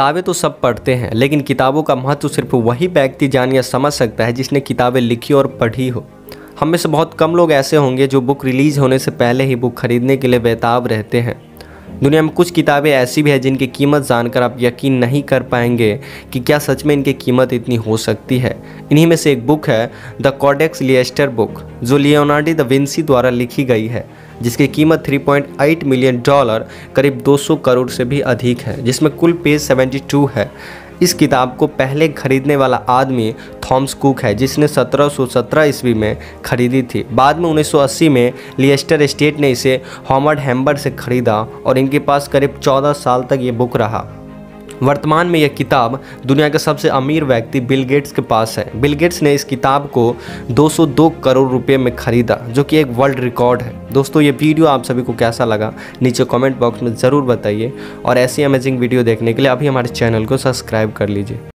किताबें तो सब पढ़ते हैं, लेकिन किताबों का महत्व सिर्फ वही व्यक्ति जान या समझ सकता है जिसने किताबें लिखी और पढ़ी हो। हम में से बहुत कम लोग ऐसे होंगे जो बुक रिलीज़ होने से पहले ही बुक खरीदने के लिए बेताब रहते हैं। दुनिया में कुछ किताबें ऐसी भी हैं जिनकी कीमत जानकर आप यकीन नहीं कर पाएंगे कि क्या सच में इनकी कीमत इतनी हो सकती है। इन्हीं में से एक बुक है द कोडेक्स लिएस्टर बुक, जो लियोनार्डो दा विंची द्वारा लिखी गई है, जिसकी कीमत 3.8 मिलियन डॉलर करीब 200 करोड़ से भी अधिक है, जिसमें कुल पेज 72 है। इस किताब को पहले खरीदने वाला आदमी थॉमस कुक है, जिसने 1717 ईस्वी में खरीदी थी। बाद में 1980 में लेस्टर स्टेट ने इसे हॉमर्ड हेम्बर से खरीदा और इनके पास करीब 14 साल तक ये बुक रहा। वर्तमान में यह किताब दुनिया के सबसे अमीर व्यक्ति बिल गेट्स के पास है। बिल गेट्स ने इस किताब को 202 करोड़ रुपए में खरीदा, जो कि एक वर्ल्ड रिकॉर्ड है। दोस्तों, ये वीडियो आप सभी को कैसा लगा नीचे कमेंट बॉक्स में ज़रूर बताइए और ऐसी अमेजिंग वीडियो देखने के लिए अभी हमारे चैनल को सब्सक्राइब कर लीजिए।